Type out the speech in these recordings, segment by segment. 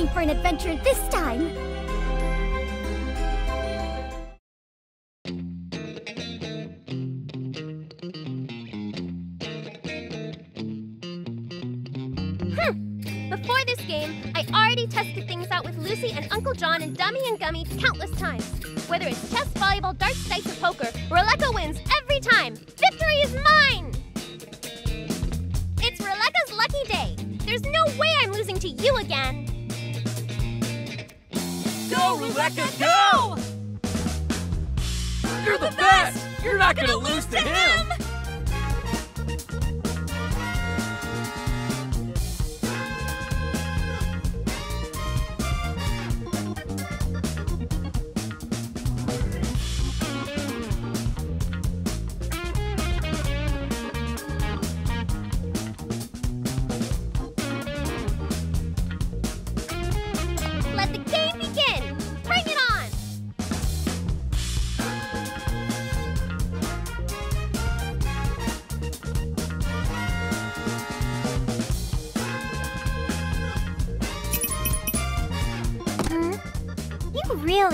time for an adventure this time! Before this game, I already tested things out with Lucy and Uncle John and Dummy and Gummy countless times. Whether it's chess, volleyball, darts, dice, or poker, Roulecca wins every time! Victory is mine! It's Roulecca's lucky day! There's no way I'm losing to you again! Go, Roulecca, go! You're the best! You're not gonna lose to him!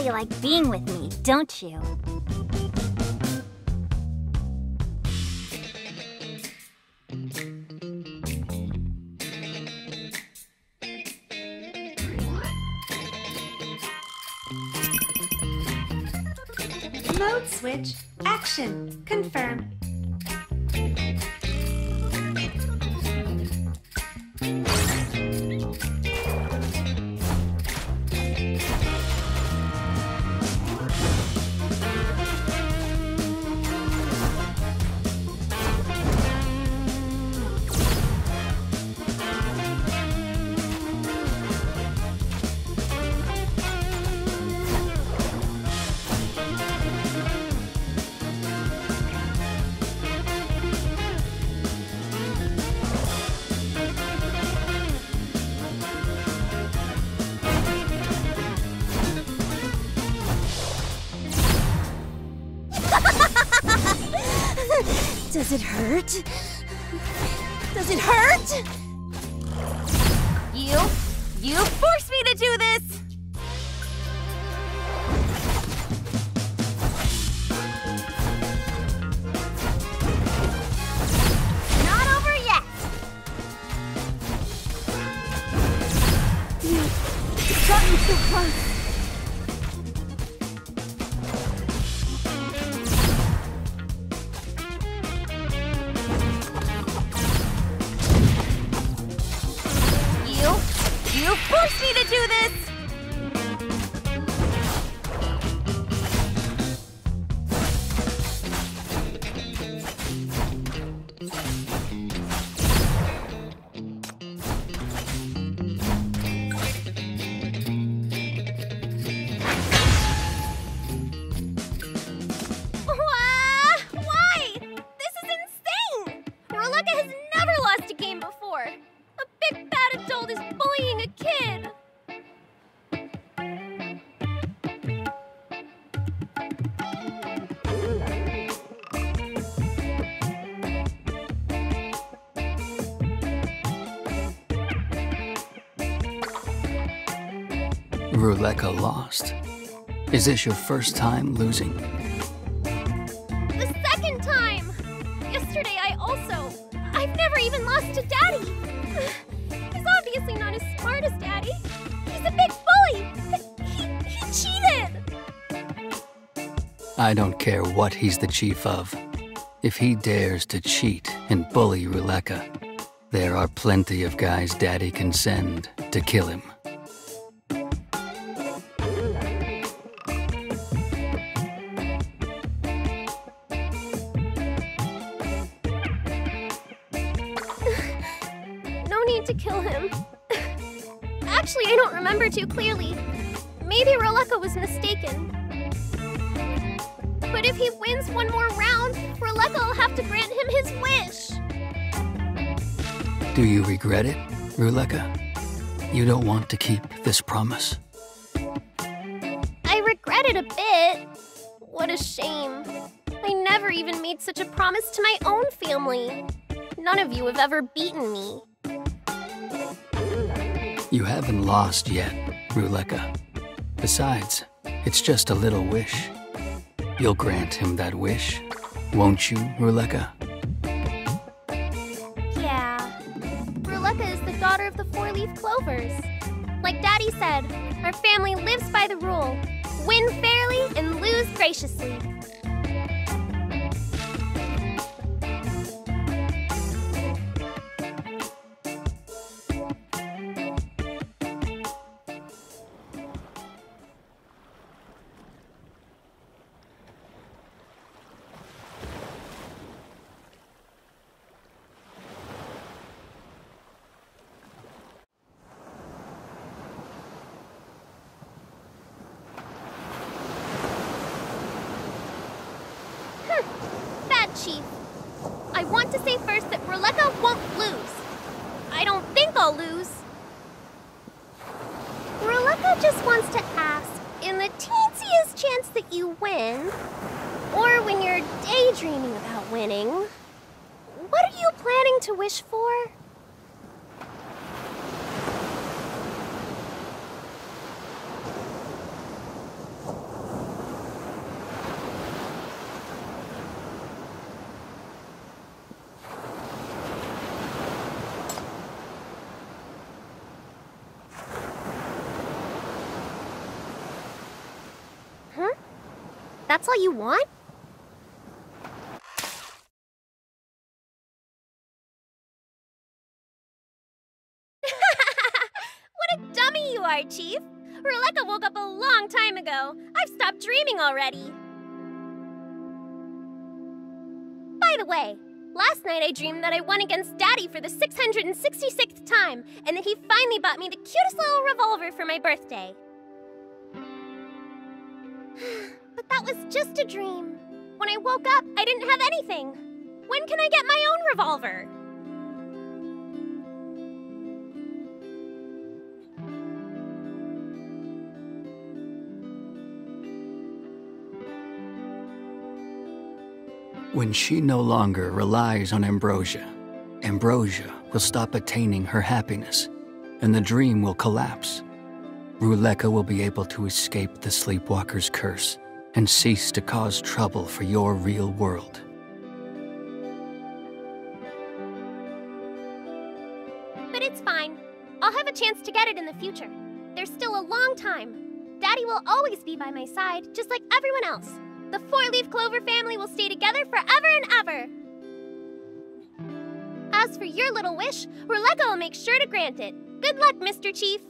You like being with me, don't you? Mode switch, action, confirm. Does it hurt? Does it hurt? You forced me to do this! Not over yet! You've gotten too close. Roulecca lost. Is this your first time losing? The second time! Yesterday I've never even lost to Daddy! He's obviously not as smart as Daddy. He's a big bully! He cheated! I don't care what he's the chief of. If he dares to cheat and bully Roulecca, there are plenty of guys Daddy can send to kill him. To kill him. Actually, I don't remember too clearly. Maybe Roulecca was mistaken. But if he wins one more round, Roulecca will have to grant him his wish. Do you regret it, Roulecca? You don't want to keep this promise? I regret it a bit. What a shame. I never even made such a promise to my own family. None of you have ever beaten me. You haven't lost yet, Roulecca. Besides, it's just a little wish. You'll grant him that wish, won't you, Roulecca? Yeah. Roulecca is the daughter of the Four Leaf Clovers. Like Daddy said, our family lives by the rule: win fairly and lose graciously. Chief, I want to say first that Roulecca won't lose. I don't think I'll lose. Roulecca just wants to ask, in the teensiest chance that you win, or when you're daydreaming about winning, what are you planning to wish for? That's all you want? What a dummy you are, Chief! Roulecca woke up a long time ago. I've stopped dreaming already. By the way, last night I dreamed that I won against Daddy for the 666th time, and that he finally bought me the cutest little revolver for my birthday. But that was just a dream. When I woke up, I didn't have anything. When can I get my own revolver? When she no longer relies on Ambrosia, Ambrosia will stop attaining her happiness, and the dream will collapse. Roulecca will be able to escape the Sleepwalker's curse and cease to cause trouble for your real world. But it's fine. I'll have a chance to get it in the future. There's still a long time. Daddy will always be by my side, just like everyone else. The Four-Leaf Clover family will stay together forever and ever. As for your little wish, Roulecca will make sure to grant it. Good luck, Mr. Chief.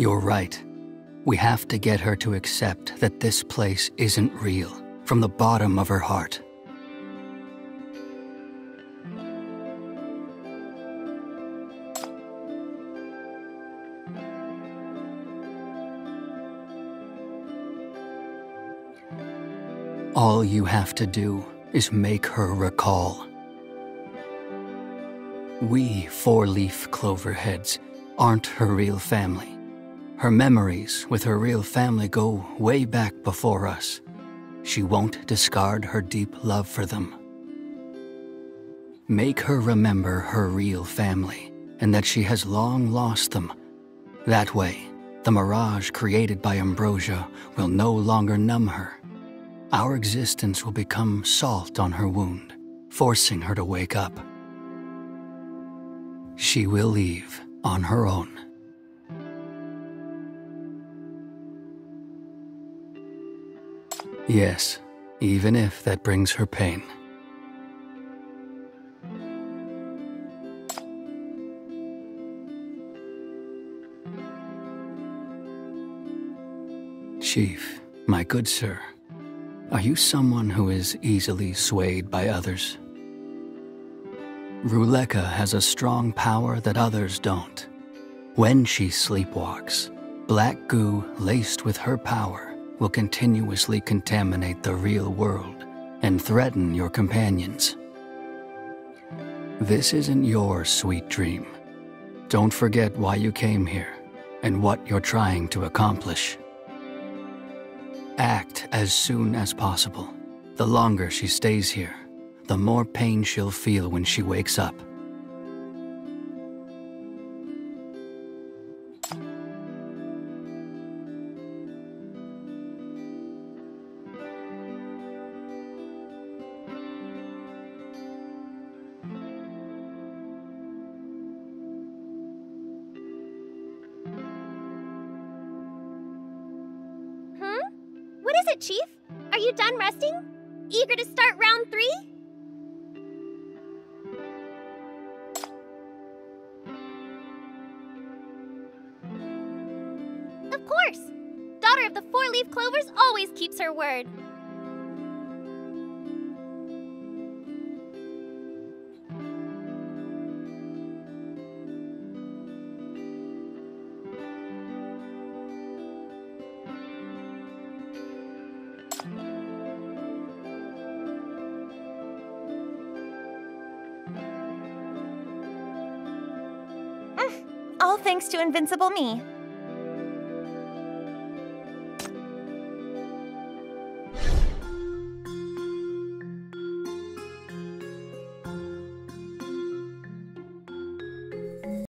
You're right. We have to get her to accept that this place isn't real, from the bottom of her heart. All you have to do is make her recall. We Four-Leaf Clover heads aren't her real family. Her memories with her real family go way back before us. She won't discard her deep love for them. Make her remember her real family and that she has long lost them. That way, the mirage created by Ambrosia will no longer numb her. Our existence will become salt on her wound, forcing her to wake up. She will leave on her own. Yes, even if that brings her pain. Chief, my good sir, are you someone who is easily swayed by others? Roulecca has a strong power that others don't. When she sleepwalks, black goo laced with her power will continuously contaminate the real world and threaten your companions. This isn't your sweet dream. Don't forget why you came here and what you're trying to accomplish. Act as soon as possible. The longer she stays here, the more pain she'll feel when she wakes up. What is it, Chief? Are you done resting? Eager to start round 3? Of course! Daughter of the Four Leaf Clovers always keeps her word. All thanks to Invincible Me.